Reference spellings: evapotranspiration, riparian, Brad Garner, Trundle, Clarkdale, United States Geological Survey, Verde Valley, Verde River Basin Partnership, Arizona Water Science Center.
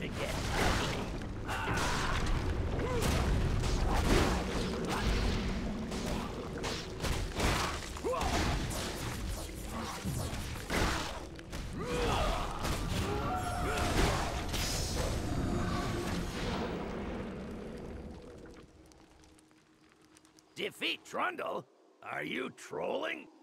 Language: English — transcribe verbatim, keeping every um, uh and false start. to get me. Defeat Trundle? Are you trolling?